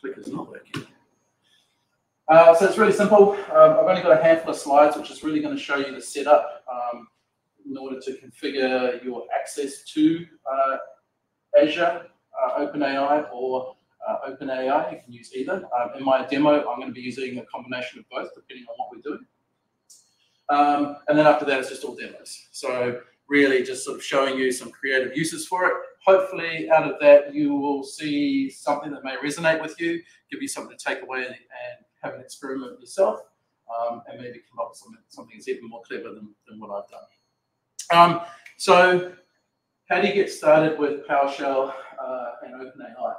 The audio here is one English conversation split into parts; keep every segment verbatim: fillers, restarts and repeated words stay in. Clicker's not working. Uh, so it's really simple. Um, I've only got a handful of slides, which is really going to show you the setup um, in order to configure your access to uh, Azure, uh, OpenAI, or uh, OpenAI. You can use either. Um, in my demo, I'm going to be using a combination of both, depending on what we're doing. Um, and then after that, it's just all demos. So really just sort of showing you some creative uses for it. Hopefully out of that, you will see something that may resonate with you, give you something to take away and, and have an experiment with yourself, um, and maybe come up with something, something that's even more clever than, than what I've done. Um, so how do you get started with PowerShell uh, and OpenAI?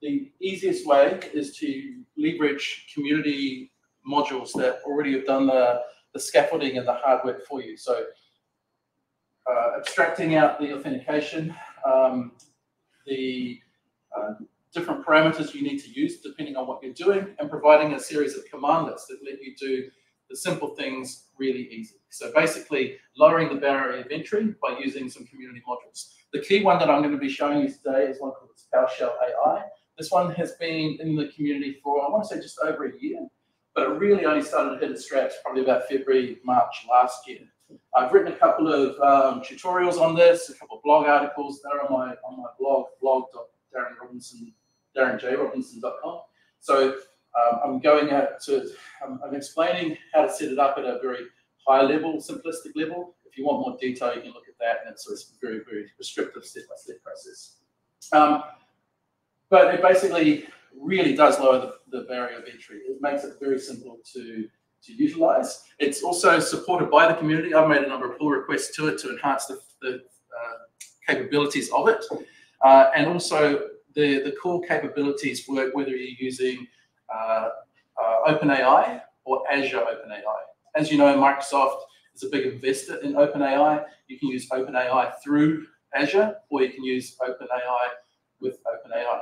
The easiest way is to leverage community modules that already have done the, the scaffolding and the hard work for you. So uh, abstracting out the authentication, um, the uh, different parameters you need to use depending on what you're doing, and providing a series of commandlets that let you do the simple things really easy. So basically lowering the barrier of entry by using some community modules. The key one that I'm going to be showing you today is one called PowerShell A I. This one has been in the community for, I want to say, just over a year, but it really only started to hit its straps probably about February, March last year. I've written a couple of um, tutorials on this, a couple of blog articles that are on my, on my blog, blog dot darren robinson dot com. So um, I'm going out to, I'm, I'm explaining how to set it up at a very high level, simplistic level. If you want more detail, you can look at that, and it's a very, very restrictive step-by-step process. Um, but it basically really does lower the, the barrier of entry. It makes it very simple to, to utilize. It's also supported by the community. I've made a number of pull requests to it to enhance the, the uh, capabilities of it. Uh, and also the, the core capabilities work whether you're using uh, uh, OpenAI or Azure OpenAI. As you know, Microsoft is a big investor in OpenAI. You can use OpenAI through Azure, or you can use OpenAI with OpenAI.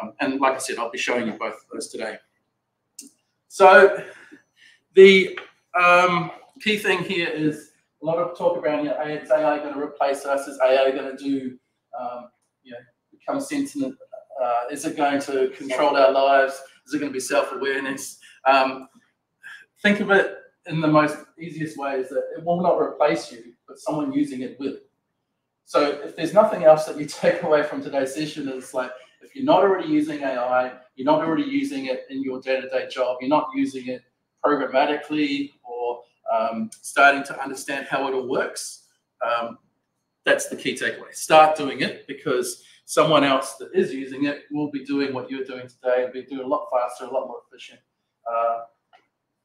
Um, and like I said, I'll be showing you both of those today. So the um, key thing here is a lot of talk around, you know, is A I going to replace us? Is A I going to do, um, you know, become sentient? Uh, is it going to control our lives? Is it going to be self-awareness? Um, think of it in the most easiest way is that it will not replace you, but someone using it will. So if there's nothing else that you take away from today's session, it's like, if you're not already using A I, you're not already using it in your day-to-day job, you're not using it programmatically or um, starting to understand how it all works, um, that's the key takeaway. Start doing it, because someone else that is using it will be doing what you're doing today and be doing a lot faster, a lot more efficient, uh,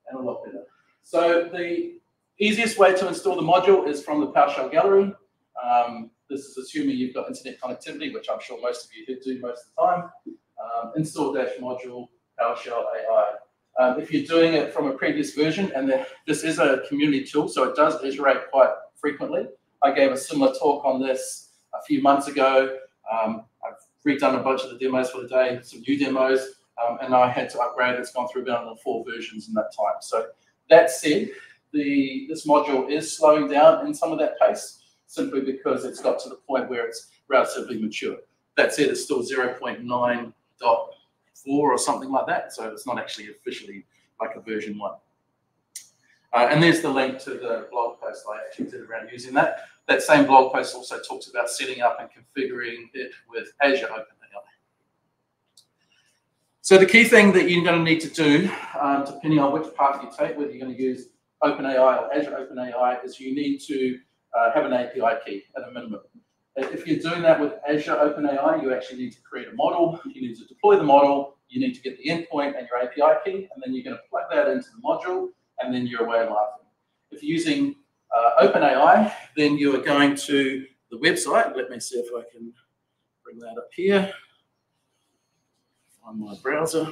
and a lot better. So the easiest way to install the module is from the PowerShell gallery. Um, This is assuming you've got internet connectivity, which I'm sure most of you do most of the time. Um, install dash module PowerShell A I. Um, if you're doing it from a previous version, and the, this is a community tool, so it does iterate quite frequently. I gave a similar talk on this a few months ago. Um, I've redone a bunch of the demos for the day, some new demos, um, and I had to upgrade. It's gone through about four versions in that time. So that said, the, this module is slowing down in some of that pace, simply because it's got to the point where it's relatively mature. That said, it's still zero point nine point four or something like that, so it's not actually officially like a version one. Uh, and there's the link to the blog post I actually did around using that. That same blog post also talks about setting up and configuring it with Azure OpenAI. So the key thing that you're going to need to do, um, depending on which path you take, whether you're going to use OpenAI or Azure OpenAI, is you need to Uh, have an A P I key at a minimum. If you're doing that with Azure OpenAI, you actually need to create a model, you need to deploy the model, you need to get the endpoint and your A P I key, and then you're going to plug that into the module, and then you're away laughing. If you're using uh, OpenAI, then you are going to the website. Let me see if I can bring that up here on my browser.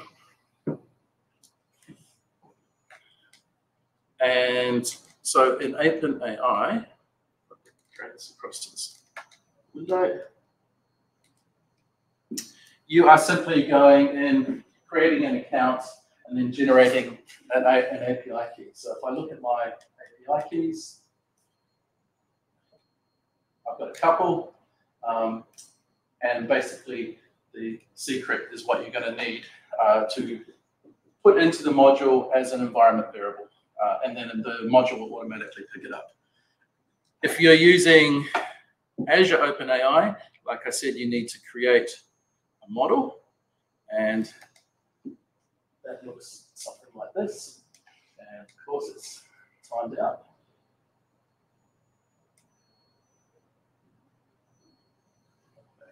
And so in OpenAI, this across to this window. You are simply going in, creating an account, and then generating an, an A P I key. So if I look at my A P I keys, I've got a couple, um, and basically the secret is what you're going to need uh, to put into the module as an environment variable, uh, and then the module will automatically pick it up. If you're using Azure OpenAI, like I said, you need to create a model, and that looks something like this. And of course, it's timed out.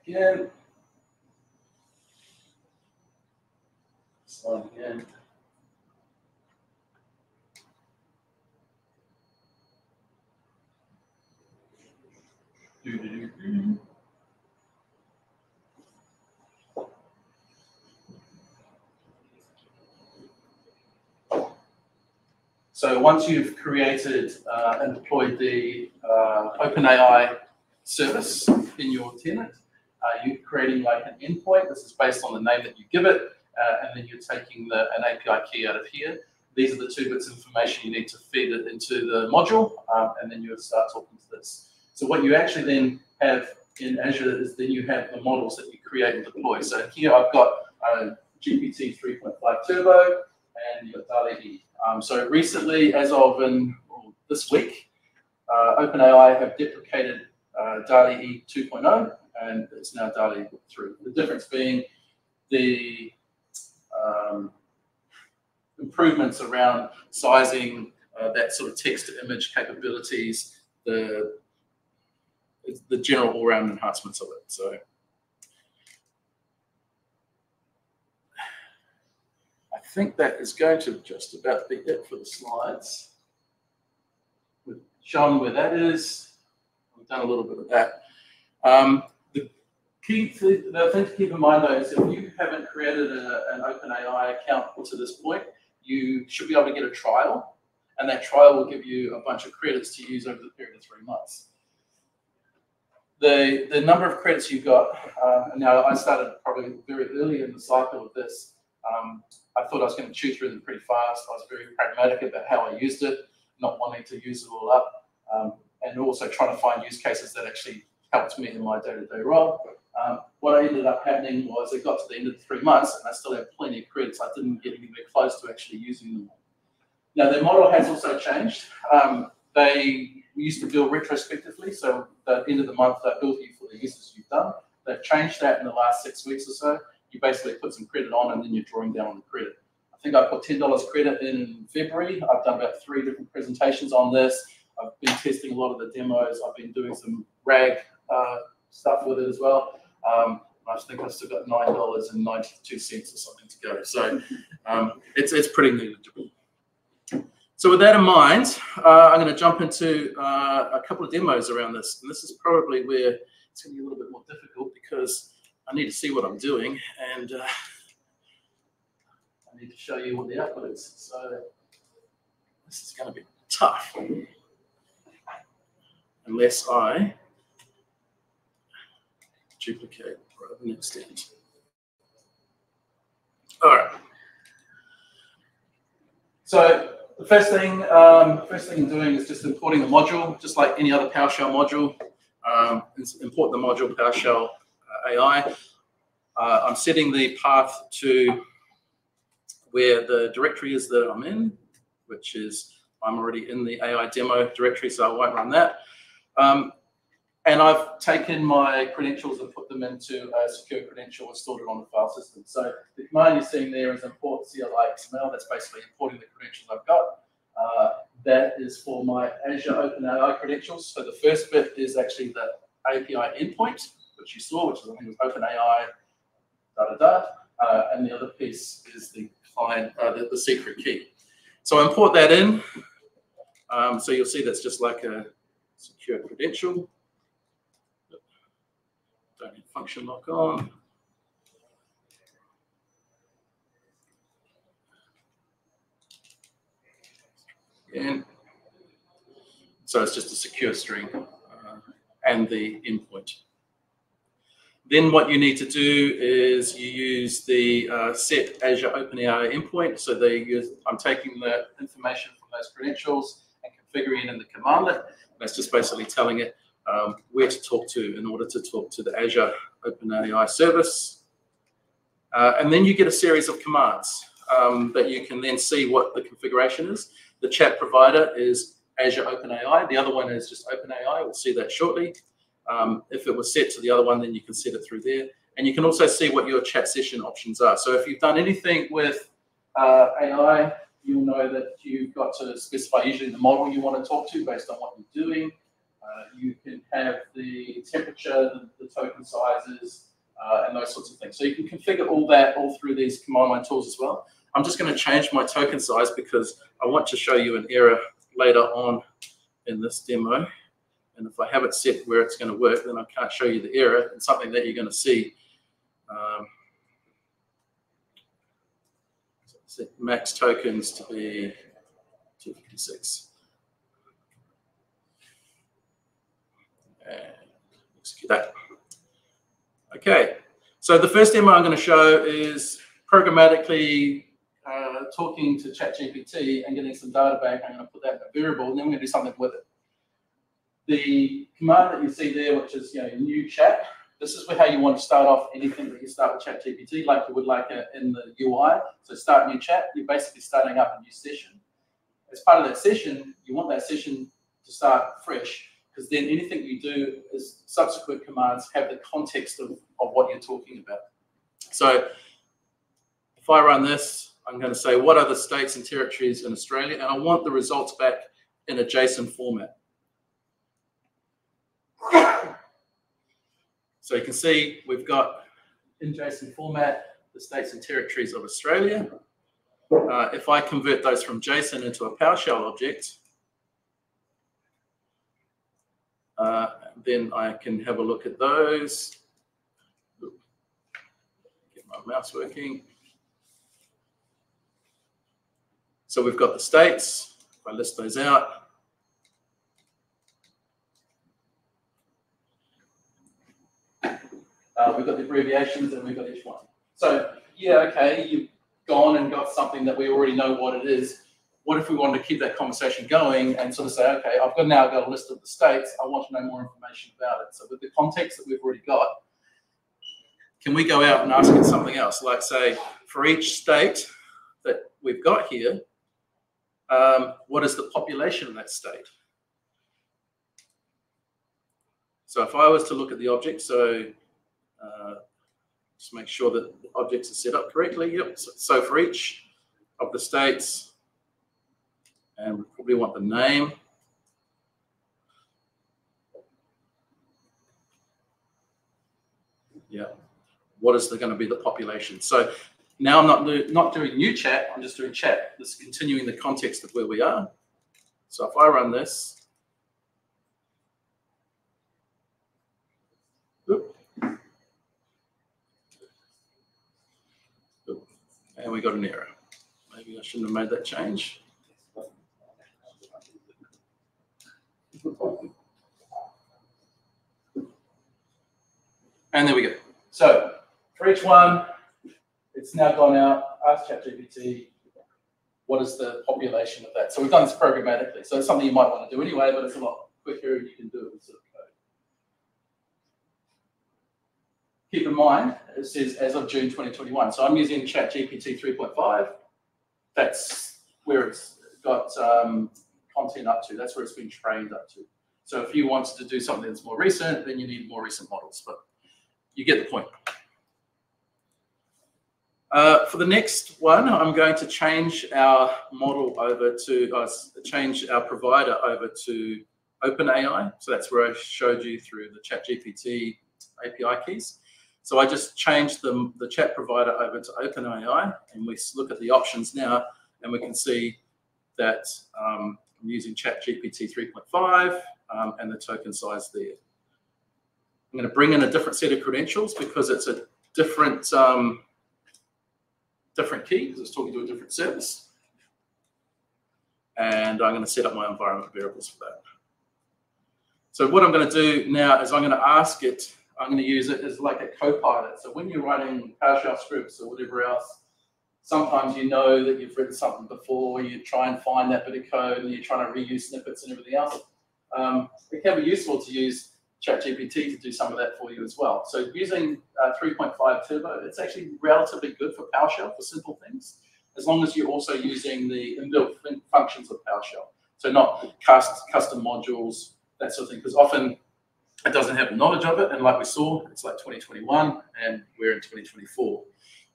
Again, slide again. Do, do, do, do. So once you've created uh, and deployed the uh, OpenAI service in your tenant, uh, you're creating like an endpoint. This is based on the name that you give it, uh, and then you're taking the, an A P I key out of here. These are the two bits of information you need to feed it into the module, um, and then you'll start talking to this. So what you actually then have in Azure is then you have the models that you create and deploy. So here I've got uh, G P T three point five Turbo, and you've got DALL-E three. Um, so recently, as of in, well, this week, uh, OpenAI have deprecated uh, DALL-E two point oh, and it's now DALL-E three. The difference being the um, improvements around sizing, uh, that sort of text-to-image capabilities, the, the general all-round enhancements of it. So I think that is going to just about be it for the slides. We've shown where that is. We've done a little bit of that. Um, the key th the thing to keep in mind, though, is if you haven't created a, an OpenAI account to this point, you should be able to get a trial, and that trial will give you a bunch of credits to use over the period of three months. The, the number of credits you got, uh, now I started probably very early in the cycle of this. Um, I thought I was going to chew through them pretty fast. I was very pragmatic about how I used it, not wanting to use it all up, um, and also trying to find use cases that actually helped me in my day-to-day role. Um, what I ended up happening was it got to the end of the three months, and I still had plenty of credits. I didn't get anywhere close to actually using them all. Now, their model has also changed. Um, they used to bill retrospectively, so at the end of the month, they billed you for the uses you've done. They've changed that in the last six weeks or so. You basically put some credit on, and then you're drawing down on the credit. I think I put ten dollars credit in February. I've done about three different presentations on this. I've been testing a lot of the demos. I've been doing some RAG uh, stuff with it as well. Um, I think I've still got nine dollars and ninety-two cents or something to go. So um, it's, it's pretty negligible. So with that in mind, uh, I'm going to jump into uh, a couple of demos around this. And this is probably where it's going to be a little bit more difficult, because I need to see what I'm doing, and uh, I need to show you what the output is. So this is going to be tough, unless I duplicate rather than extend. All right. So the first thing, um, first thing I'm doing is just importing the module, just like any other PowerShell module. Um, import the module PowerShell A I. Uh, I'm setting the path to where the directory is that I'm in, which is I'm already in the A I demo directory, so I won't run that. Um, and I've taken my credentials and put them into a secure credential and stored it on the file system. So the command you're seeing there is import C L I X M L. That's basically importing the credentials I've got. Uh, that is for my Azure OpenAI credentials. So the first bit is actually the A P I endpoint, which you saw, which is, I think, was OpenAI, da da da, uh, and the other piece is the client, uh, the, the secret key. So I import that in. Um, so you'll see that's just like a secure credential. Don't need function lock on. And so it's just a secure string uh, and the endpoint. Then what you need to do is you use the uh, set Azure OpenAI endpoint. So they use, I'm taking the information from those credentials and configuring it in the commandlet. That's just basically telling it um, where to talk to in order to talk to the Azure OpenAI service. Uh, and then you get a series of commands um, that you can then see what the configuration is. The chat provider is Azure OpenAI. The other one is just OpenAI. We'll see that shortly. Um, if it was set to the other one, then you can set it through there. And you can also see what your chat session options are. So if you've done anything with uh, A I, you'll know that you've got to specify usually the model you want to talk to based on what you're doing. Uh, you can have the temperature, the, the token sizes, uh, and those sorts of things. So you can configure all that all through these command line tools as well. I'm just going to change my token size because I want to show you an error later on in this demo. And if I have it set where it's going to work, then I can't show you the error. It's something that you're going to see. Um, set max tokens to be two fifty-six. And execute that. Okay, so the first demo I'm going to show is programmatically uh, talking to ChatGPT and getting some data back. I'm going to put that in a variable, and then we're going to do something with it. The command that you see there, which is you know new chat, this is how you want to start off anything that you start with ChatGPT, like you would like it in the U I. So start new chat. You're basically starting up a new session. As part of that session, you want that session to start fresh, because then anything you do is subsequent commands have the context of, of what you're talking about. So if I run this, I'm going to say, what are the states and territories in Australia? And I want the results back in a JSON format. So you can see we've got in JSON format the states and territories of Australia. Uh, if I convert those from JSON into a PowerShell object, Uh, then I can have a look at those. Get my mouse working. So we've got the states. If I list those out. Uh, we've got the abbreviations and we've got each one. So, yeah, okay, you've gone and got something that we already know what it is. What if we wanted to keep that conversation going and sort of say, okay, I've got now got a list of the states. I want to know more information about it. So with the context that we've already got, can we go out and ask it something else? Like say, for each state that we've got here, um, what is the population of that state? So if I was to look at the object, so uh, just make sure that the objects are set up correctly. Yep. So, so for each of the states, and we probably want the name. Yeah. What is going to be the population? So now I'm not, do, not doing new chat. I'm just doing chat. This is continuing the context of where we are. So if I run this. Oop, oop, and we got an error. Maybe I shouldn't have made that change. And there we go. So for each one, it's now gone out, asked ChatGPT, what is the population of that? So we've done this programmatically. So it's something you might want to do anyway, but it's a lot quicker and you can do it with sort of code. Keep in mind, it says as of June twenty twenty-one. So I'm using ChatGPT three point five. That's where it's got um, content up to. That's where it's been trained up to. So if you wanted to do something that's more recent, then you need more recent models. But you get the point. Uh, for the next one, I'm going to change our model over to, uh, change our provider over to OpenAI. So that's where I showed you through the ChatGPT A P I keys. So I just changed the, the chat provider over to OpenAI, and we look at the options now, and we can see that um, I'm using ChatGPT three point five um, and the token size there. I'm going to bring in a different set of credentials because it's a different um, different key because it's talking to a different service. And I'm going to set up my environment variables for that. So what I'm going to do now is I'm going to ask it, I'm going to use it as like a co-pilot. So when you're writing PowerShell scripts or whatever else, sometimes you know that you've written something before, you try and find that bit of code and you're trying to reuse snippets and everything else. Um, it can be useful to use ChatGPT to do some of that for you as well. So using uh, three point five Turbo, it's actually relatively good for PowerShell for simple things, as long as you're also using the inbuilt functions of PowerShell. So not cast, custom modules, that sort of thing, because often it doesn't have knowledge of it. And like we saw, it's like twenty twenty-one and we're in twenty twenty-four.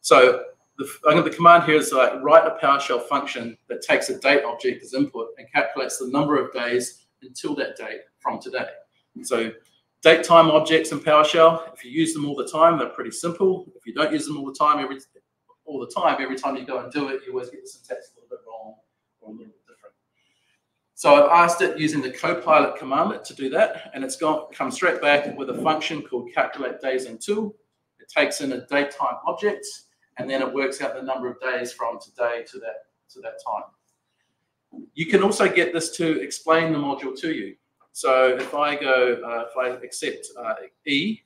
So the, I think the command here is like write a PowerShell function that takes a date object as input and calculates the number of days until that date from today. So date time objects in PowerShell, if you use them all the time, they're pretty simple. If you don't use them all the time, every all the time, every time you go and do it, you always get the syntax a little bit wrong or a little bit different. So I've asked it using the Copilot commandlet to do that, and it's got come straight back with a function called calculate days until. It takes in a date time object, and then it works out the number of days from today to that to that time. You can also get this to explain the module to you. So if I go, uh, if I accept uh, E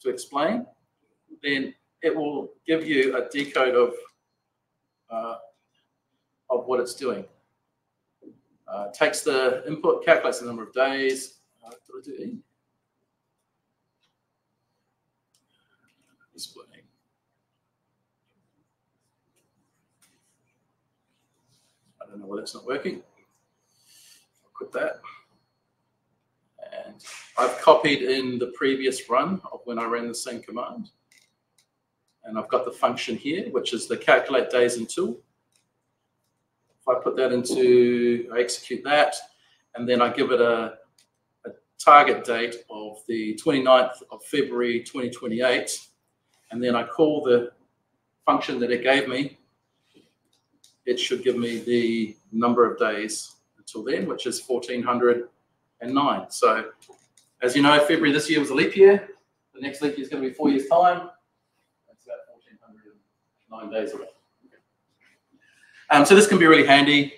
to explain, then it will give you a decode of uh, of what it's doing. Uh, takes the input, calculates the number of days. Uh, did I do E? Display. I don't know why that's not working. I'll quit that. And I've copied in the previous run of when I ran the same command. And I've got the function here, which is the calculate days until. If I put that into, I execute that, and then I give it a, a target date of the twenty-ninth of February twenty twenty-eight. And then I call the function that it gave me. It should give me the number of days until then, which is fourteen hundred and nine. So as you know, February this year was a leap year. The next leap year is going to be four years time. That's about fourteen hundred and nine days away. Um, so this can be really handy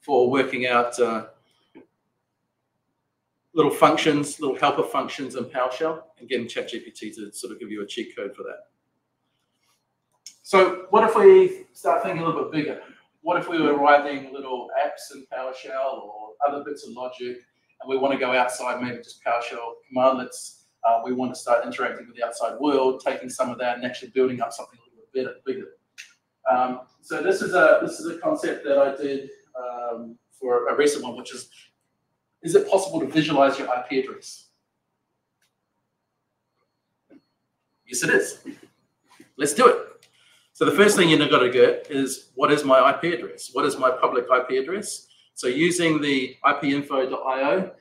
for working out uh, little functions, little helper functions in PowerShell, and getting ChatGPT to sort of give you a cheat code for that. So what if we start thinking a little bit bigger? What if we were writing little apps in PowerShell or other bits of logic, and we want to go outside, maybe just PowerShell commandlets. Uh, we want to start interacting with the outside world, taking some of that and actually building up something a little bit bigger. Um, so this is a this is a concept that I did um, for a recent one, which is, is it possible to visualize your I P address? Yes, it is. Let's do it. So the first thing you've got to get is, what is my I P address? What is my public I P address? So using the i p info dot i o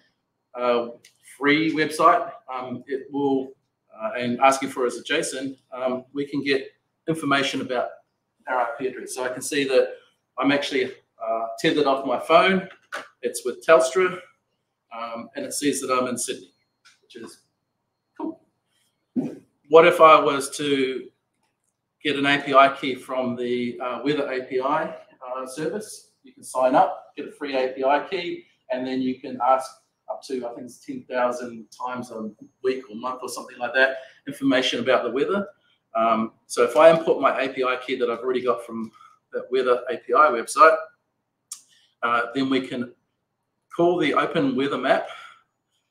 uh, free website, um, it will, uh, and asking for as a JSON, um, we can get information about our I P address. So I can see that I'm actually uh, tethered off my phone. It's with Telstra, um, and it says that I'm in Sydney, which is cool. What if I was to get an A P I key from the uh, Weather A P I uh, service? You can sign up, get a free A P I key, and then you can ask up to, I think it's ten thousand times a week or month or something like that, information about the weather. Um, so if I import my A P I key that I've already got from the Weather A P I website, uh, then we can call the OpenWeatherMap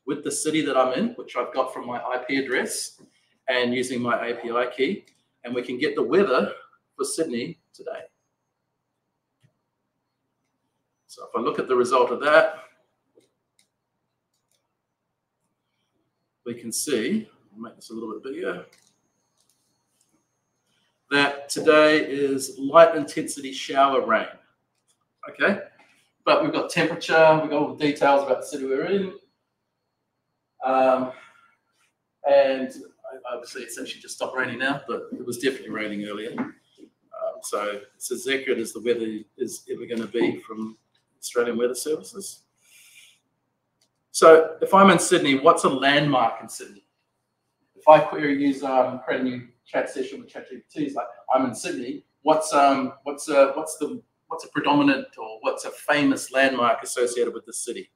with the city that I'm in, which I've got from my I P address and using my A P I key, and we can get the weather for Sydney today. So if I look at the result of that, we can see, I'll make this a little bit bigger, that today is light intensity shower rain, okay? But we've got temperature, we've got all the details about the city we're in, um, and obviously, it's actually just stopped raining now, but it was definitely raining earlier. Uh, so it's as accurate as the weather is ever going to be from Australian Weather Services. So if I'm in Sydney, what's a landmark in Sydney? If I query user, um, create a new chat session with ChatGPT, it's like, I'm in Sydney. What's um what's a, what's the what's a predominant or what's a famous landmark associated with the city?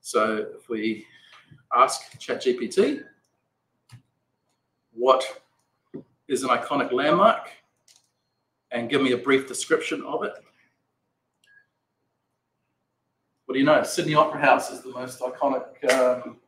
So if we ask ChatGPT, what is an iconic landmark, and give me a brief description of it. what do you know? Sydney Opera House is the most iconic um,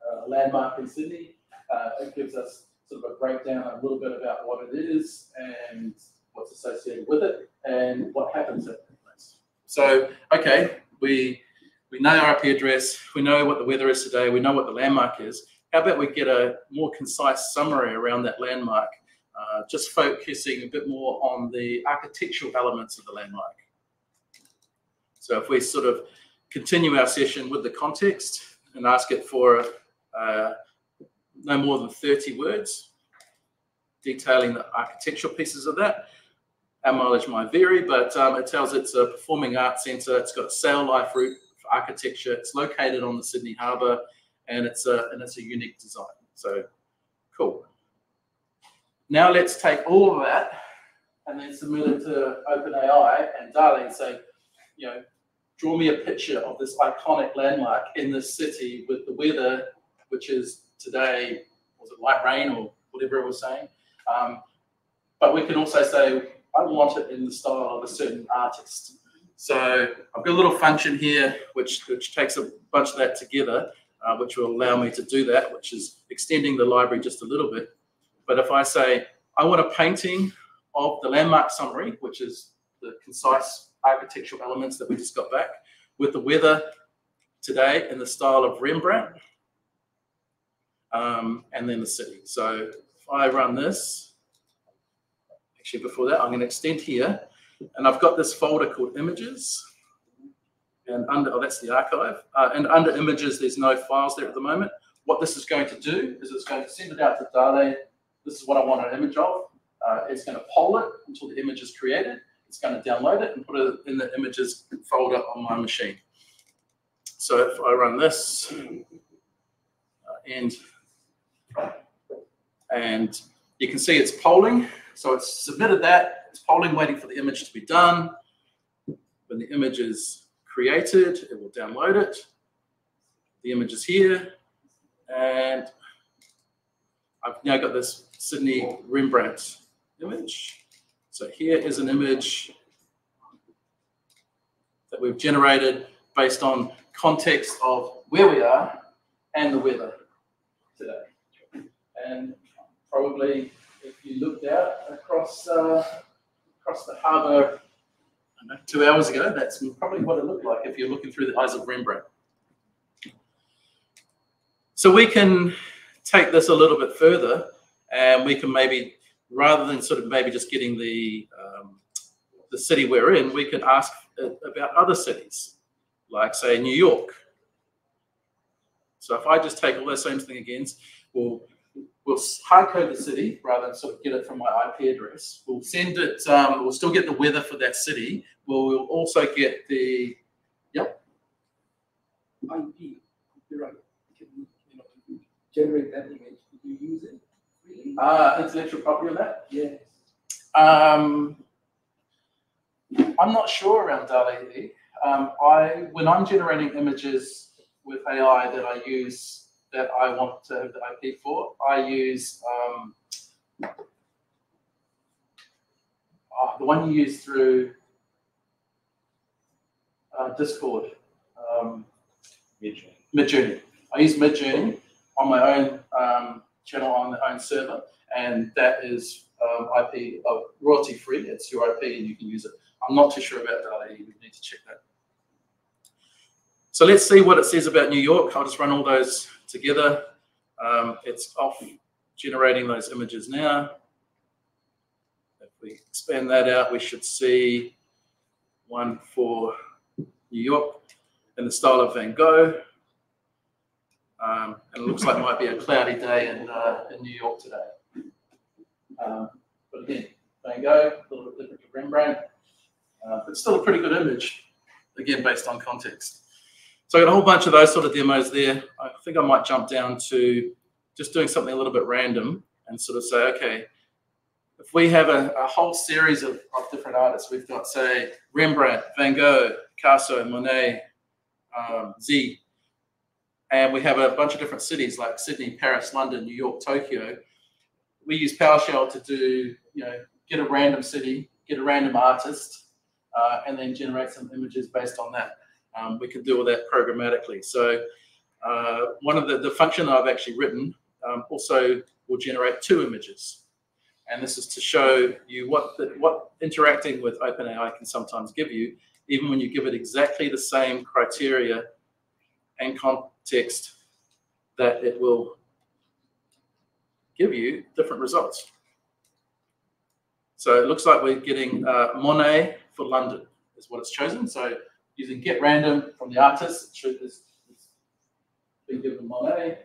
uh, landmark in Sydney. Uh, it gives us sort of a breakdown, a little bit about what it is and what's associated with it and what happens at that place. So, okay, we we know our I P address, we know what the weather is today, we know what the landmark is. How about we get a more concise summary around that landmark, uh, just focusing a bit more on the architectural elements of the landmark. So if we sort of continue our session with the context and ask it for uh, no more than thirty words, detailing the architectural pieces of that. Our mileage might vary, but um, it tells it's a performing arts centre. It's got a sail life route for architecture. It's located on the Sydney Harbour, and it's a and it's a unique design. So cool. Now let's take all of that and then submit it to OpenAI and DALL-E and say, you know, draw me a picture of this iconic landmark in this city with the weather, which is today, was it light rain or whatever it was saying. Um, but we can also say, I want it in the style of a certain artist. So I've got a little function here which, which takes a bunch of that together, uh, which will allow me to do that, which is extending the library just a little bit. But if I say, I want a painting of the landmark summary, which is the concise architectural elements that we just got back, with the weather today in the style of Rembrandt, um, and then the city. So if I run this, actually before that, I'm going to extend here, and I've got this folder called images, and under, oh, that's the archive, uh, and under images, there's no files there at the moment. What this is going to do is it's going to send it out to DALL-E. This is what I want an image of. Uh, it's going to poll it until the image is created. It's going to download it and put it in the images folder on my machine. So if I run this, uh, and, and you can see it's polling. So it's submitted that, it's polling, waiting for the image to be done. When the image is created, it will download it. The image is here, and I've now got this Sydney Rembrandt image. So here is an image that we've generated based on context of where we are and the weather today. And probably if you looked out across, uh, across the harbour, I don't know, two hours ago, that's probably what it looked like if you're looking through the eyes of Rembrandt. So we can take this a little bit further, and we can maybe, rather than sort of maybe just getting the um, the city we're in, we can ask about other cities, like say New York. So if I just take all those same thing again, we'll we'll hard code the city rather than sort of get it from my I P address. We'll send it. Um, we'll still get the weather for that city. We'll, we'll also get the yep. I P. You're right. Can you, you know, you generate that image? Did you use it? Uh, intellectual property on that? Yes. Um, I'm not sure around DALL-E. Um, I, when I'm generating images with A I that I use, that I want to have the I P for, I use um, oh, the one you use through uh, Discord. Um, Midjourney. Midjourney. I use Midjourney on my own um, channel on their own server, and that is um, I P of royalty free. It's your I P and you can use it. I'm not too sure about DALL-E. You need to check that. So let's see what it says about New York. I'll just run all those together. Um, it's off generating those images now. If we expand that out, we should see one for New York in the style of Van Gogh. Um, and it looks like it might be a cloudy day in, uh, in New York today. Um, but again, Van Gogh, a little bit different to Rembrandt, uh, but still a pretty good image, again, based on context. So I got a whole bunch of those sort of demos there. I think I might jump down to just doing something a little bit random and sort of say, okay, if we have a, a whole series of, of different artists, we've got, say, Rembrandt, Van Gogh, Picasso, Monet, um, Z. And we have a bunch of different cities like Sydney, Paris, London, New York, Tokyo. We use PowerShell to do, you know, get a random city, get a random artist, uh, and then generate some images based on that. um, we can deal with that programmatically. So uh, one of the, the function that I've actually written um, also will generate two images. And this is to show you what, the, what interacting with OpenAI can sometimes give you, even when you give it exactly the same criteria and context that it will give you different results. So it looks like we're getting uh, Monet for London is what it's chosen. So using get random from the artist, it should, it's, it's been given Monet.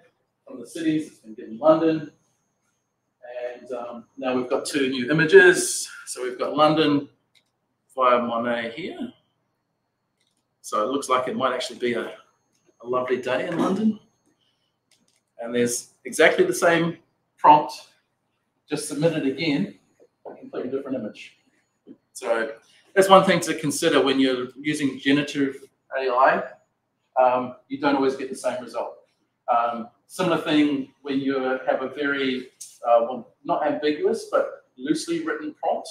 From the cities, it's been given London. And um, now we've got two new images. So we've got London via Monet here. So it looks like it might actually be a, a lovely day in London. And there's exactly the same prompt, just submitted again, a completely different image. So that's one thing to consider when you're using generative A I. Um, you don't always get the same result. Um, similar thing when you have a very, uh, well, not ambiguous, but loosely written prompt.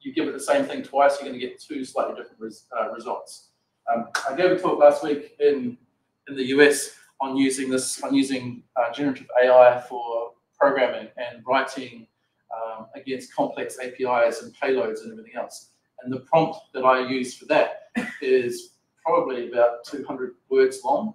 You give it the same thing twice, you're going to get two slightly different res uh, results. Um, I gave a talk last week in, in the U S on using this, on using uh, generative A I for programming and writing um, against complex A P Is and payloads and everything else. And the prompt that I use for that is probably about two hundred words long,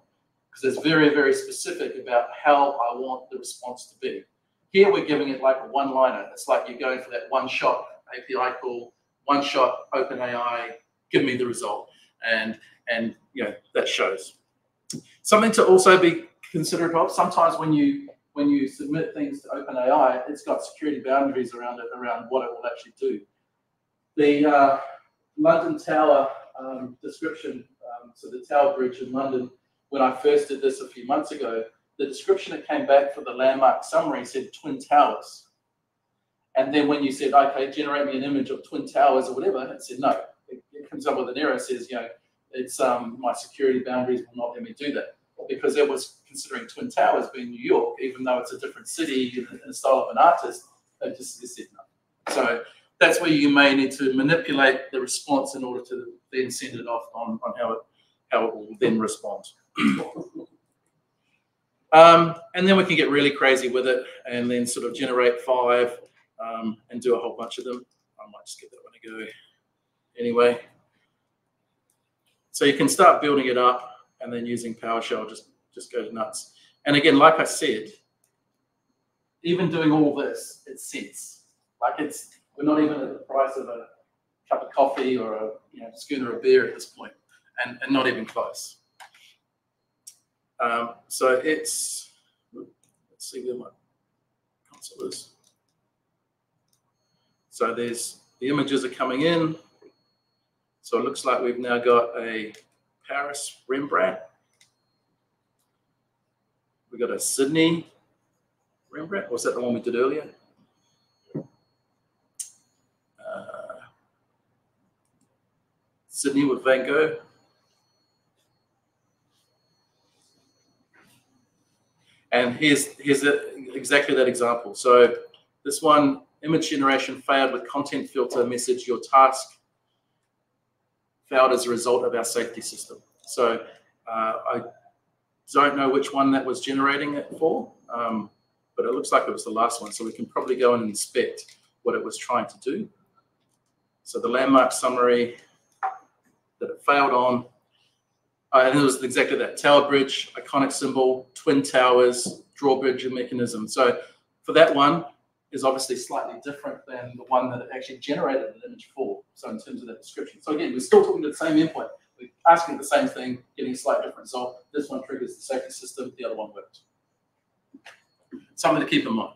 because it's very, very specific about how I want the response to be. Here we're giving it like a one-liner. It's like you're going for that one-shot A P I call, one-shot OpenAI, give me the result. And, and you know, that shows. Something to also be considerate of, sometimes when you when you submit things to OpenAI, it's got security boundaries around it, around what it will actually do. The uh, London Tower um, description, um, so the Tower Bridge in London, when I first did this a few months ago, the description that came back for the landmark summary said Twin Towers. And then when you said, okay, generate me an image of Twin Towers or whatever, it said no. It, it comes up with an error, says, you know, it's um, my security boundaries will not let me do that, because it was considering Twin Towers being New York, even though it's a different city and the style of an artist, they just said no. So that's where you may need to manipulate the response in order to then send it off on, on how, it, how it will then respond. um, and then we can get really crazy with it and then sort of generate five um, and do a whole bunch of them. I might just give that one a go anyway. So you can start building it up, and then using PowerShell just, just goes nuts. And again, like I said, even doing all this, it sits. Like it's, we're not even at the price of a cup of coffee or a you know, schooner of beer at this point, and, and not even close. Um, so it's, let's see where my console is. So there's, the images are coming in. So it looks like we've now got a Paris Rembrandt. We got a Sydney Rembrandt. Or was that the one we did earlier? Uh, Sydney with Van Gogh. And here's here's a, exactly that example. So this one, image generation failed with content filter message. Your task failed as a result of our safety system. So uh, I don't know which one that was generating it for, um, but it looks like it was the last one. So we can probably go in and inspect what it was trying to do. So the landmark summary that it failed on, uh, and it was exactly that, Tower Bridge, iconic symbol, Twin Towers, drawbridge mechanism. So for that one is obviously slightly different than the one that it actually generated an image for, so in terms of that description. So again, we're still talking to the same endpoint. We're asking the same thing, getting a slightly different result. This one triggers the safety system, the other one worked. Something to keep in mind.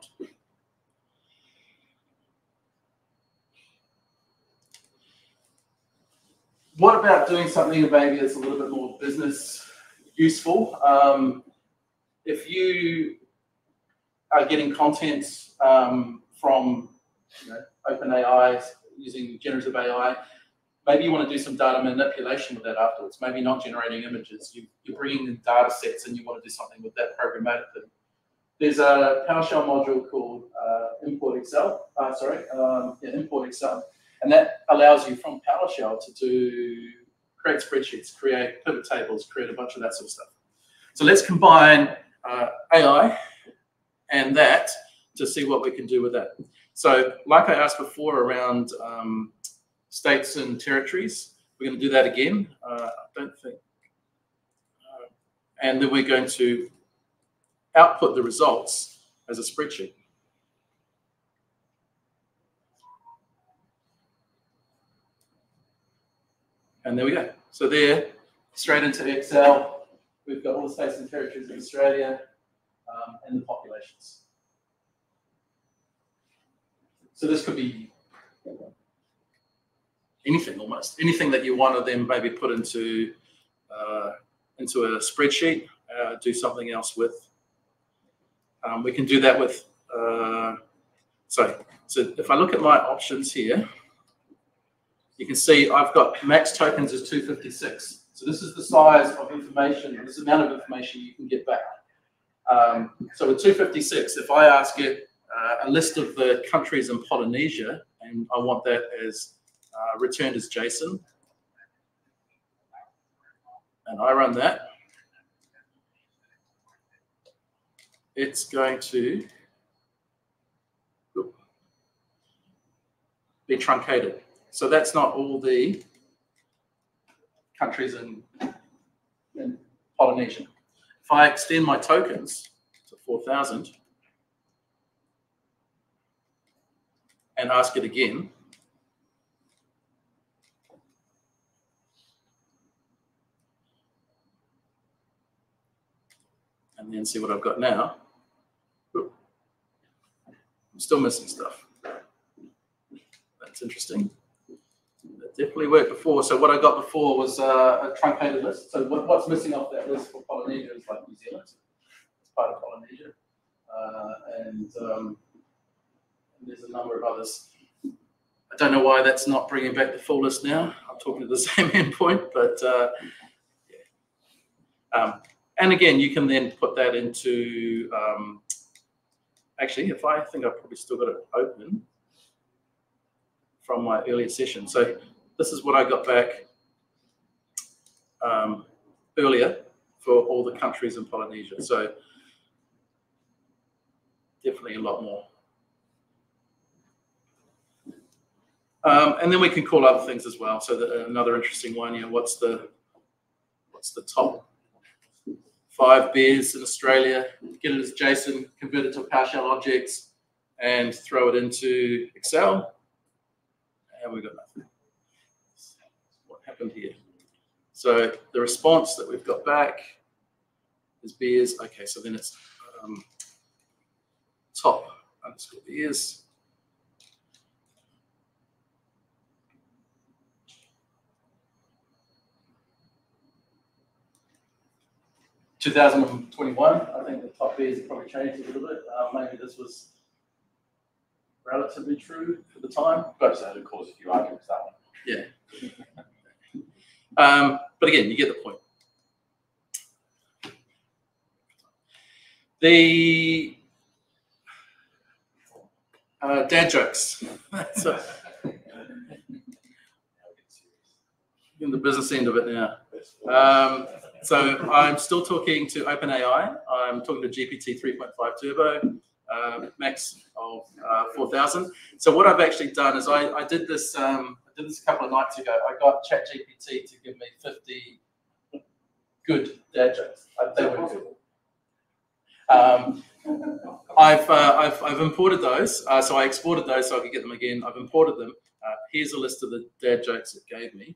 What about doing something that maybe is a little bit more business useful? Um, if you are getting content Um, from you know, OpenAI using generative A I, maybe you want to do some data manipulation with that afterwards. Maybe not generating images. You, you're bringing in data sets and you want to do something with that programmatically. There's a PowerShell module called uh, Import Excel. Uh, sorry, um, yeah, Import Excel, and that allows you from PowerShell to do create spreadsheets, create pivot tables, create a bunch of that sort of stuff. So let's combine uh, A I and that to see what we can do with that. So like I asked before around um, states and territories, we're going to do that again. Uh, I don't think. Uh, and then we're going to output the results as a spreadsheet. And there we go. So there, straight into Excel, we've got all the states and territories in Australia um, and the populations. So this could be anything almost, anything that you want to then maybe put into, uh, into a spreadsheet, uh, do something else with. Um, we can do that with, uh, so, so if I look at my options here, you can see I've got max tokens is two fifty-six. So this is the size of information, this amount of information you can get back. Um, so with two fifty-six, if I ask it uh, a list of the countries in Polynesia, and I want that as uh, returned as JSON, and I run that, it's going to be truncated. So that's not all the countries in, in Polynesia. If I extend my tokens to four thousand and ask it again, and then see what I've got now, I'm still missing stuff. That's interesting. That definitely worked before. So what I got before was uh, a truncated list. So what, what's missing off that list for Polynesia is like New Zealand. It's part of Polynesia. Uh, and um, there's a number of others. I don't know why that's not bringing back the full list now. I'm talking to the same endpoint, but uh, yeah. Um, and again, you can then put that into, um, actually, if I think I've probably still got it open from my earlier session. So this is what I got back um, earlier for all the countries in Polynesia. So definitely a lot more. Um, and then we can call other things as well. So that, another interesting one, you know, what's the, what's the top five beers in Australia? Get it as JSON, convert it to PowerShell objects, and throw it into Excel. And we got nothing. What happened here? So the response that we've got back is beers. Okay, so then it's um, top underscore beers. two thousand twenty-one, I think the top beers have probably changed a little bit. Uh, maybe this was relatively true for the time, but so it'd cause a few arguments, that one. Yeah. um, but again, you get the point. The uh, dad jokes. So, in the business end of it now. Um, so I'm still talking to OpenAI. I'm talking to G P T three point five Turbo. Uh, max of uh, four thousand. So what I've actually done is I, I did this um, I did this a couple of nights ago. I got ChatGPT to give me fifty good dad jokes. They were good. Um, I've, uh, I've, I've imported those. Uh, so I exported those so I could get them again. I've imported them. Uh, here's a list of the dad jokes it gave me.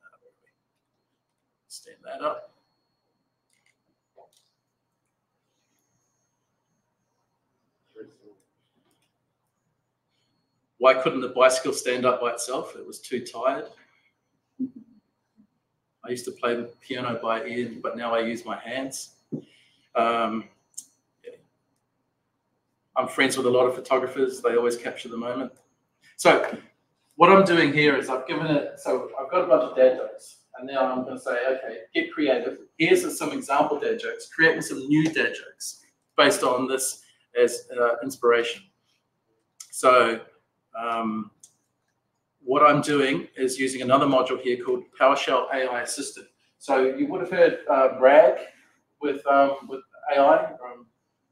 Uh, stand that up. Why couldn't the bicycle stand up by itself? It was too tired. I used to play the piano by ear, but now I use my hands. Um, yeah. I'm friends with a lot of photographers. They always capture the moment. So what I'm doing here is I've given it, so I've got a bunch of dad jokes, and now I'm going to say, okay, get creative. Here's some example dad jokes. Create me some new dad jokes based on this as uh, inspiration. So Um, what I'm doing is using another module here called PowerShell A I Assistant. So you would have heard uh, RAG with, um, with A I, um,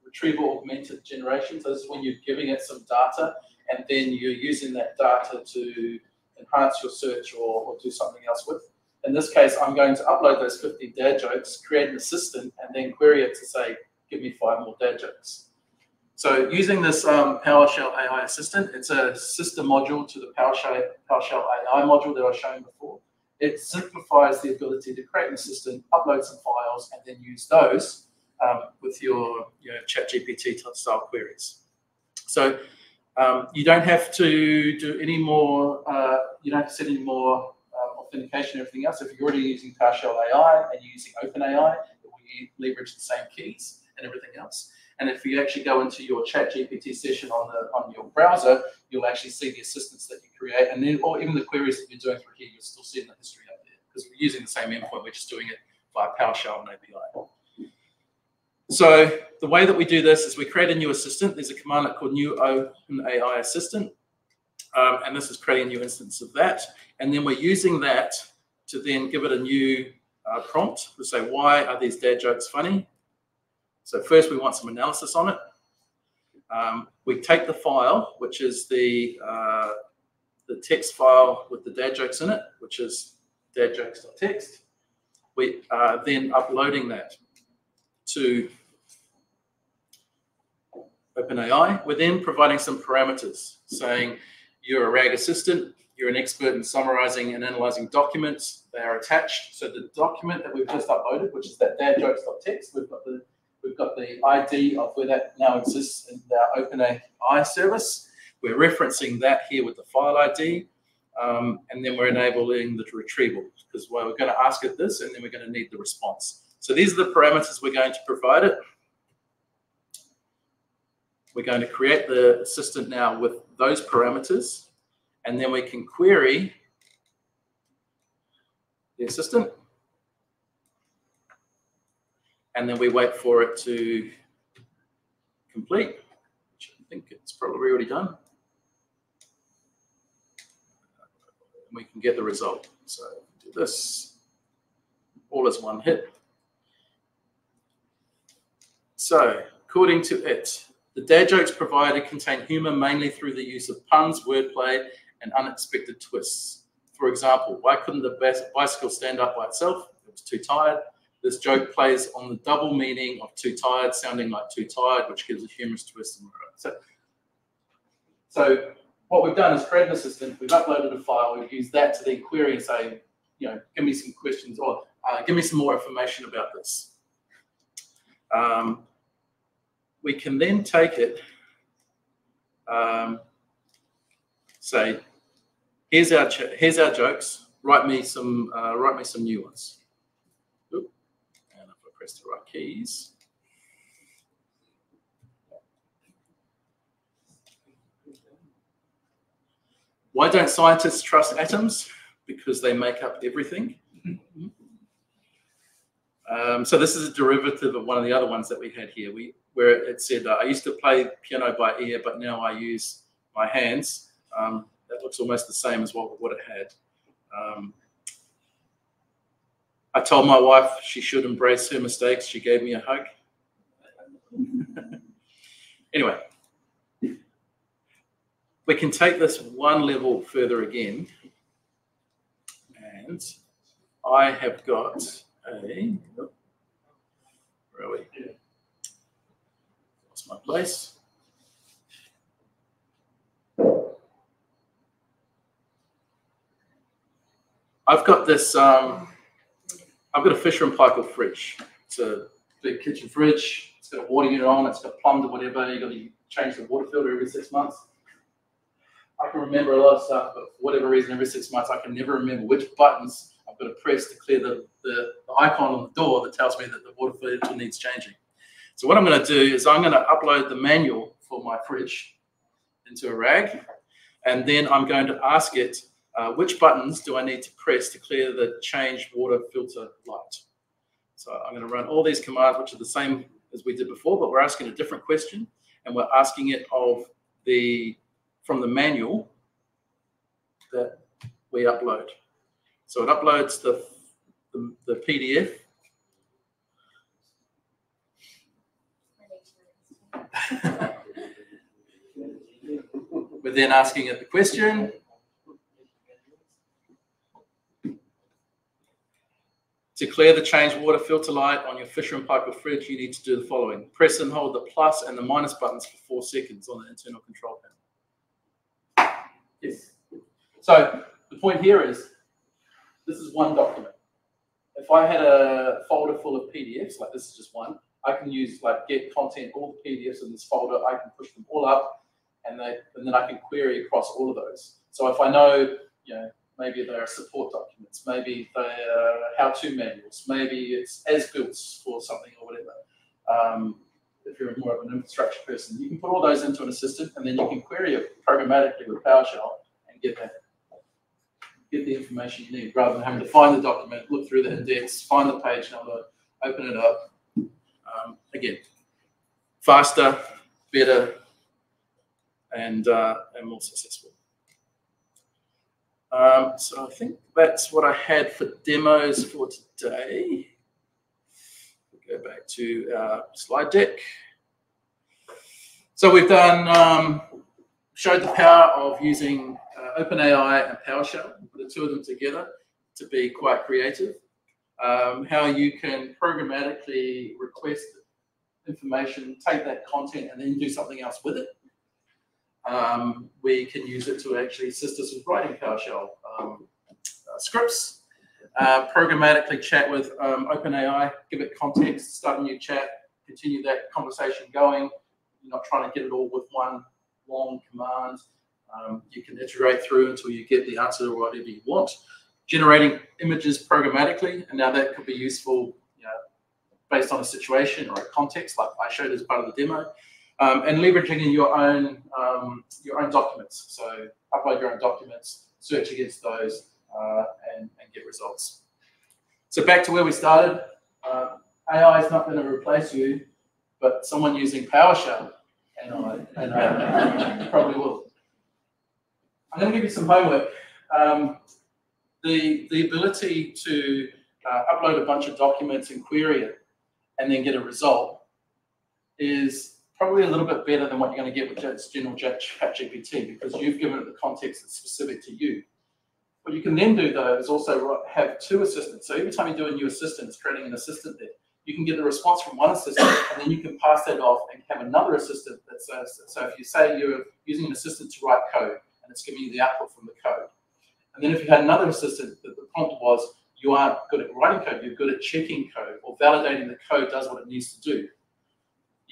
Retrieval Augmented Generation. So this is when you're giving it some data and then you're using that data to enhance your search or, or do something else with. In this case, I'm going to upload those fifty dad jokes, create an assistant, and then query it to say, give me five more dad jokes. So using this um, PowerShell A I Assistant, it's a sister module to the PowerShell, PowerShell A I module that I was showing before. It simplifies the ability to create an assistant, upload some files, and then use those um, with your, your ChatGPT style queries. So um, you don't have to do any more, uh, you don't have to set any more uh, authentication and everything else. If you're already using PowerShell A I and you're using OpenAI, it will leverage the same keys and everything else. And if you actually go into your ChatGPT session on the on your browser, you'll actually see the assistants that you create, and then or even the queries that you're doing through here, you'll still see in the history up there because we're using the same endpoint. We're just doing it via PowerShell and A P I. So the way that we do this is we create a new assistant. There's a command called New OpenAI Assistant, um, and this is creating a new instance of that. And then we're using that to then give it a new uh, prompt. We'll say, "Why are these dad jokes funny?" So first we want some analysis on it. Um, we take the file, which is the, uh, the text file with the dad jokes in it, which is dadjokes.txt. We are then uploading that to OpenAI. We're then providing some parameters saying you're a RAG assistant, you're an expert in summarizing and analyzing documents. They are attached. So the document that we've just uploaded, which is that dadjokes.txt, we've got the We've got the I D of where that now exists in our OpenAI service. We're referencing that here with the file I D, um, and then we're enabling the retrieval because well, we're going to ask it this, and then we're going to need the response. So these are the parameters we're going to provide it. We're going to create the assistant now with those parameters, and then we can query the assistant. And then we wait for it to complete, which I think it's probably already done. And we can get the result. So do this, all as one hit. So according to it, the dad jokes provided contain humor mainly through the use of puns, wordplay, and unexpected twists. For example, why couldn't the bicycle stand up by itself? It was too tired. This joke plays on the double meaning of too tired, sounding like too tired, which gives a humorous twist. So, so what we've done is create an assistant, we've uploaded a file, we've used that to then query and say, you know, give me some questions or uh, give me some more information about this. Um, we can then take it, um, say, here's our, here's our jokes, write me some, uh, write me some new ones. Press the right keys. Why don't scientists trust atoms? Because they make up everything. um, so this is a derivative of one of the other ones that we had here, we, where it said, uh, I used to play piano by ear, but now I use my hands. Um, that looks almost the same as what, what it had. Um, I told my wife she should embrace her mistakes. She gave me a hug. Anyway, we can take this one level further again. And I have got a, where are we? Lost my place. I've got this, um, I've got a Fisher and Paykel fridge. It's a big kitchen fridge. It's got a water unit on. It's got plumbed or whatever. You've got to change the water filter every six months. I can remember a lot of stuff, but for whatever reason, every six months, I can never remember which buttons I've got to press to clear the, the, the icon on the door that tells me that the water filter needs changing. So what I'm going to do is I'm going to upload the manual for my fridge into a RAG, and then I'm going to ask it, Uh, which buttons do I need to press to clear the changed water filter light? So I'm going to run all these commands, which are the same as we did before, but we're asking a different question, and we're asking it of the from the manual that we upload. So it uploads the, the, the P D F. We're then asking it the question. To clear the change water filter light on your Fisher and Paykel fridge, you need to do the following. Press and hold the plus and the minus buttons for four seconds on the internal control panel. Yes. So the point here is, this is one document. If I had a folder full of P D Fs, like this is just one, I can use like get content, all the P D Fs in this folder, I can push them all up, and, they, and then I can query across all of those. So if I know, you know, maybe they're support documents, maybe they're how-to manuals, maybe it's as-built for something or whatever. Um, if you're more of an infrastructure person, you can put all those into an assistant, and then you can query it programmatically with PowerShell and get that, get the information you need, rather than having to find the document, look through the index, find the page number, open it up. Um, again, faster, better, and, uh, and more successful. Um, so I think that's what I had for demos for today. We'll go back to our slide deck. So we've done, um, showed the power of using uh, OpenAI and PowerShell, the two of them together to be quite creative. Um, how you can programmatically request information, take that content, and then do something else with it. Um, we can use it to actually assist us with writing PowerShell um, uh, scripts, uh, programmatically chat with um, OpenAI, give it context, start a new chat, continue that conversation going. You're not trying to get it all with one long command. Um, you can iterate through until you get the answer to whatever you want. Generating images programmatically, and now that could be useful, you know, based on a situation or a context, like I showed as part of the demo. Um, and leveraging in your own um, your own documents, so upload your own documents, search against those, uh, and, and get results. So back to where we started, uh, A I is not going to replace you, but someone using PowerShell and I, and I probably will. I'm going to give you some homework. Um, the the ability to uh, upload a bunch of documents and query it, and then get a result is probably a little bit better than what you're going to get with just general ChatGPT, because you've given it the context that's specific to you. What you can then do, though, is also have two assistants. So every time you do a new assistant, it's creating an assistant there. You can get the response from one assistant, and then you can pass that off and have another assistant. That's uh, so if you say you're using an assistant to write code, and it's giving you the output from the code. And then if you had another assistant, the prompt was, you aren't good at writing code, you're good at checking code, or validating the code does what it needs to do.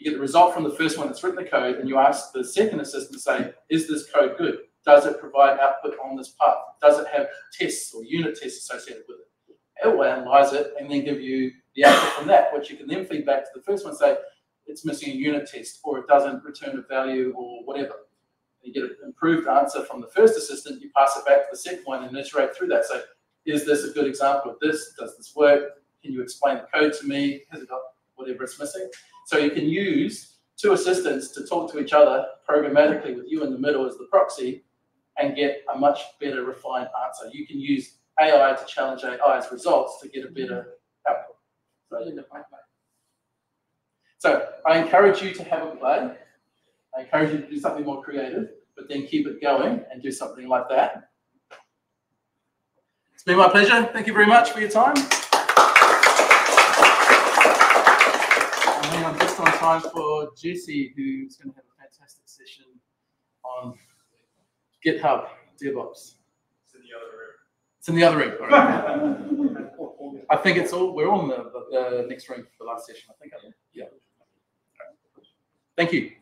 You get the result from the first one that's written the code, and you ask the second assistant, say, is this code good? Does it provide output on this path? Does it have tests or unit tests associated with it? It will analyze it and then give you the output from that, which you can then feed back to the first one and say, it's missing a unit test, or it doesn't return a value, or whatever. You get an improved answer from the first assistant, you pass it back to the second one and iterate through that. So is this a good example of this? Does this work? Can you explain the code to me? Has it got whatever it's missing? So you can use two assistants to talk to each other programmatically with you in the middle as the proxy and get a much better refined answer. You can use A I to challenge A I's results to get a better output. So I encourage you to have a play. I encourage you to do something more creative, but then keep it going and do something like that. It's been my pleasure. Thank you very much for your time. I'm just on time for Jesse, who's going to have a fantastic session on GitHub DevOps. It's in the other room. It's in the other room. All right. I think it's all. We're all in the, the, the next room for the last session. I think. I yeah. All right. Thank you.